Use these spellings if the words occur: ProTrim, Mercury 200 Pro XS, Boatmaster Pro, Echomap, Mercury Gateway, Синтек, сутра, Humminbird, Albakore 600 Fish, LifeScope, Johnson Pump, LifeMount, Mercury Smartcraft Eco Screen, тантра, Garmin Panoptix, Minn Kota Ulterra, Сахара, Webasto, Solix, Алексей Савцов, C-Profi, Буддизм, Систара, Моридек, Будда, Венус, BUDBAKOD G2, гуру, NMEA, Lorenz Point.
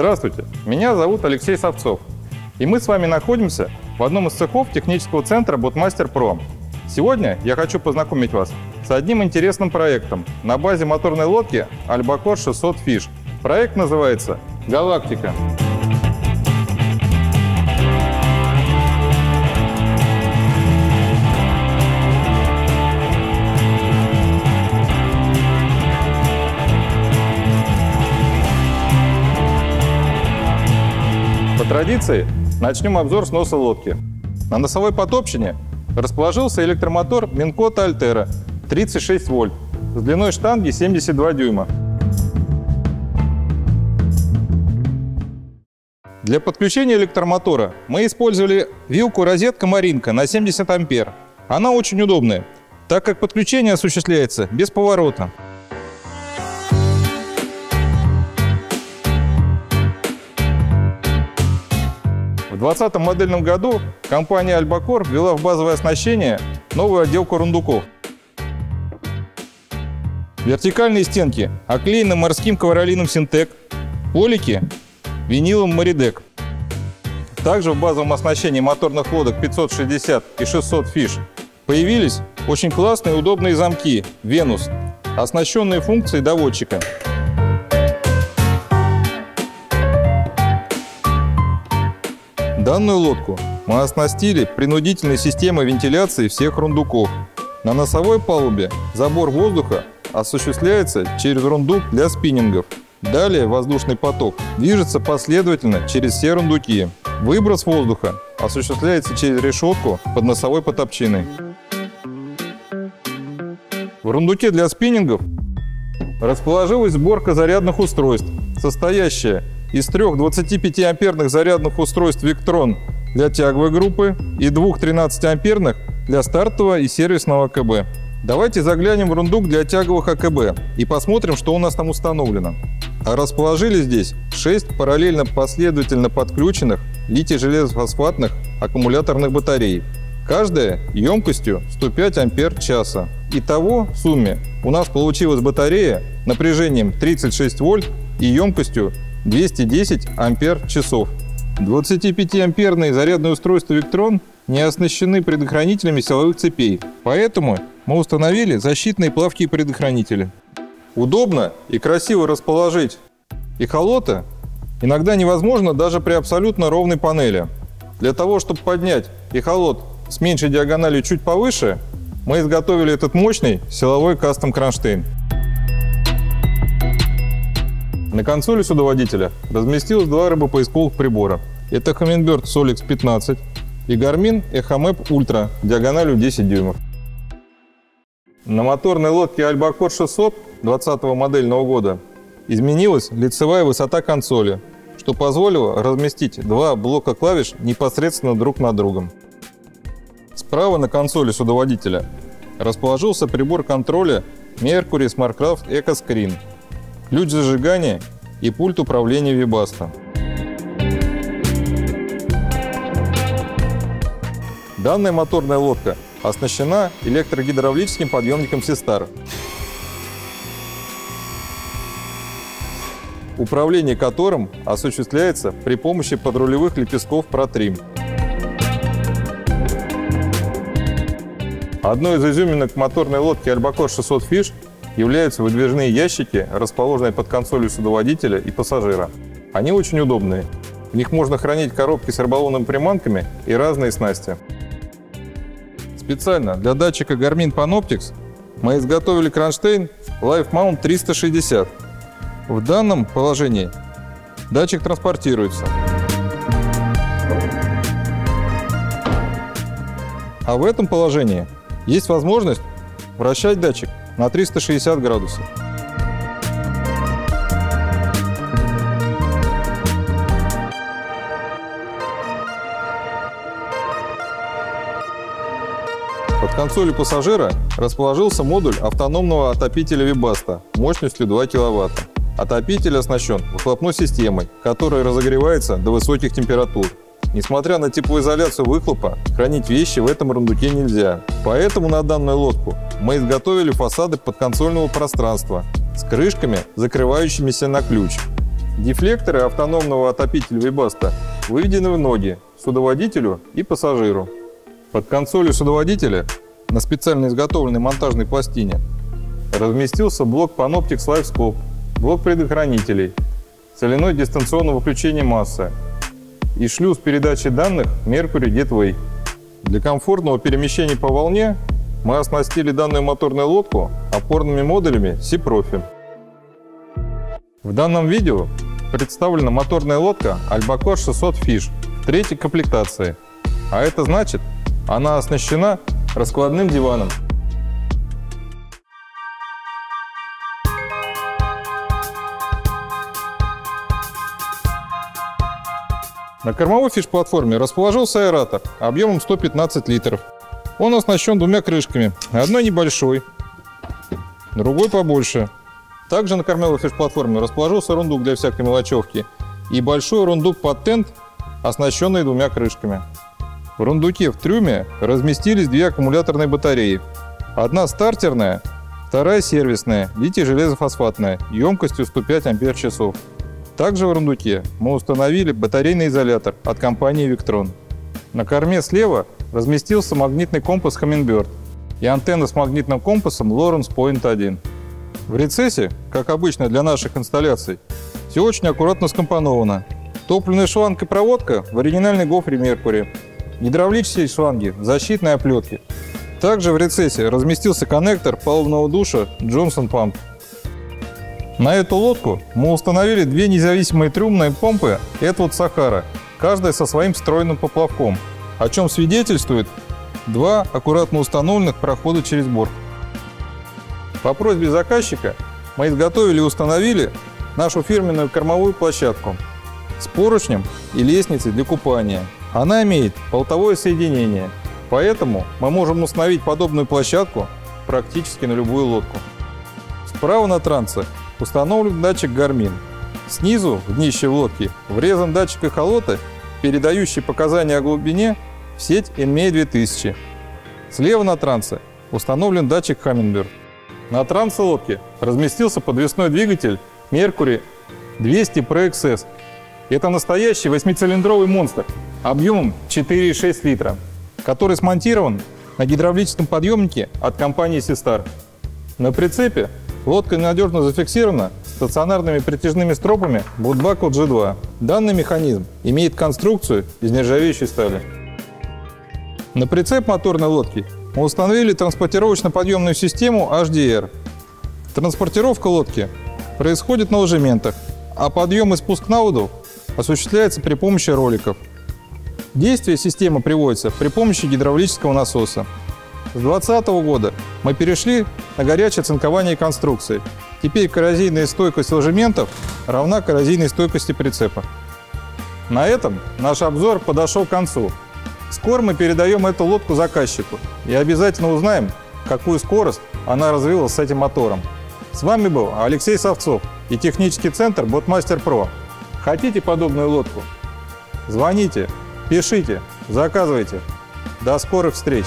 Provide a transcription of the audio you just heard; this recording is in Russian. Здравствуйте, меня зовут Алексей Савцов, и мы с вами находимся в одном из цехов технического центра Boatmaster Pro. Сегодня я хочу познакомить вас с одним интересным проектом на базе моторной лодки Albakore 600 Fish. Проект называется «Галактика». По традиции начнем обзор с носа лодки. На носовой потопщине расположился электромотор Minn Kota Ulterra 36 вольт с длиной штанги 72 дюйма. Для подключения электромотора мы использовали вилку розетка Маринка на 70 ампер. Она очень удобная, так как подключение осуществляется без поворота. В 2020 модельном году компания Albakore ввела в базовое оснащение новую отделку рундуков. Вертикальные стенки оклеены морским ковролином Синтек, полики винилом Моридек. Также в базовом оснащении моторных лодок 560 и 600 Fish появились очень классные и удобные замки Венус, оснащенные функцией доводчика. Данную лодку мы оснастили принудительной системой вентиляции всех рундуков. На носовой палубе забор воздуха осуществляется через рундук для спиннингов. Далее воздушный поток движется последовательно через все рундуки. Выброс воздуха осуществляется через решетку под носовой потопчиной. В рундуке для спиннингов расположилась сборка зарядных устройств, состоящая из трех 25-амперных зарядных устройств Victron для тяговой группы и двух 13-амперных для стартового и сервисного АКБ. Давайте заглянем в рундук для тяговых АКБ и посмотрим, что у нас там установлено. Расположили здесь 6 параллельно последовательно подключенных литий-железофосфатных аккумуляторных батарей, каждая емкостью 105 ампер-часа. Итого в сумме у нас получилась батарея напряжением 36 вольт и емкостью 210 ампер-часов. 25-амперные зарядные устройства Victron не оснащены предохранителями силовых цепей, поэтому мы установили защитные плавкие предохранители. Удобно и красиво расположить эхолоты иногда невозможно даже при абсолютно ровной панели. Для того, чтобы поднять эхолот с меньшей диагональю чуть повыше, мы изготовили этот мощный силовой кастом-кронштейн. На консоли судоводителя разместилось два рыбопоисковых прибора. Это Humminbird Solix 15 и Garmin Echomap Ultra диагональю 10 дюймов. На моторной лодке Albakore 600 2020 модельного года изменилась лицевая высота консоли, что позволило разместить два блока клавиш непосредственно друг над другом. Справа на консоли судоводителя расположился прибор контроля Mercury Smartcraft Eco Screen, ключ зажигания и пульт управления Webasto. Данная моторная лодка оснащена электрогидравлическим подъемником Систара. Управление которым осуществляется при помощи подрулевых лепестков ProTrim. Одной из изюминок моторной лодки Albakore 600 Fish являются выдвижные ящики, расположенные под консолью судоводителя и пассажира. Они очень удобные. В них можно хранить коробки с рыболовными приманками и разные снасти. Специально для датчика Garmin Panoptix мы изготовили кронштейн LifeMount 360. В данном положении датчик транспортируется. А в этом положении есть возможность вращать датчик на 360 градусов. Под консолью пассажира расположился модуль автономного отопителя Webasto мощностью 2 кВт. Отопитель оснащен выхлопной системой, которая разогревается до высоких температур. Несмотря на теплоизоляцию выхлопа, хранить вещи в этом рундуке нельзя. Поэтому на данную лодку мы изготовили фасады подконсольного пространства с крышками, закрывающимися на ключ. Дефлекторы автономного отопителя Webasto выведены в ноги судоводителю и пассажиру. Под консолью судоводителя на специально изготовленной монтажной пластине разместился блок Panoptix LifeScope, блок предохранителей, соленой дистанционного выключения массы и шлюз передачи данных Mercury Gateway. Для комфортного перемещения по волне мы оснастили данную моторную лодку опорными модулями C-Profi. В данном видео представлена моторная лодка Albakore 600 Fish в третьей комплектации, а это значит, она оснащена раскладным диваном. На кормовой фиш-платформе расположился аэратор объемом 115 литров. Он оснащен двумя крышками, одной небольшой, другой побольше. Также на кормовой фиш-платформе расположился рундук для всякой мелочевки и большой рундук под тент, оснащенный двумя крышками. В рундуке в трюме разместились две аккумуляторные батареи. Одна стартерная, вторая сервисная, литий-железофосфатная, емкостью 105 ампер-часов. Также в рундуке мы установили батарейный изолятор от компании Victron. На корме слева разместился магнитный компас Humminbird и антенна с магнитным компасом Lorenz Point 1. В рецессе, как обычно для наших инсталляций, все очень аккуратно скомпоновано. Топливный шланг и проводка в оригинальной гофре Mercury, гидравлические шланги в защитной оплетке. Также в рецессе разместился коннектор палубного душа Johnson Pump. На эту лодку мы установили две независимые трюмные помпы от «Сахара», каждая со своим встроенным поплавком, о чем свидетельствует два аккуратно установленных прохода через борт. По просьбе заказчика мы изготовили и установили нашу фирменную кормовую площадку с поручнем и лестницей для купания. Она имеет болтовое соединение, поэтому мы можем установить подобную площадку практически на любую лодку. Справа на трансе установлен датчик Garmin. Снизу, в днище лодки, врезан датчик эхолота, передающий показания о глубине в сеть NMEA 2000. Слева на трансе установлен датчик Humminbird. На трансе лодки разместился подвесной двигатель Mercury 200 Pro XS. Это настоящий 8-цилиндровый монстр объемом 4,6 литра, который смонтирован на гидравлическом подъемнике от компании Систара. На прицепе лодка надежно зафиксирована стационарными притяжными стропами BUDBAKOD G2. Данный механизм имеет конструкцию из нержавеющей стали. На прицеп моторной лодки мы установили транспортировочно-подъемную систему HDR. Транспортировка лодки происходит на ложементах, а подъем и спуск на воду осуществляется при помощи роликов. Действие системы приводится при помощи гидравлического насоса. С 2020 года мы перешли на горячее цинкование конструкции. Теперь коррозийная стойкость ложементов равна коррозийной стойкости прицепа. На этом наш обзор подошел к концу. Скоро мы передаем эту лодку заказчику и обязательно узнаем, какую скорость она развила с этим мотором. С вами был Алексей Савцов и технический центр Boatmaster Pro. Хотите подобную лодку? Звоните, пишите, заказывайте. До скорых встреч!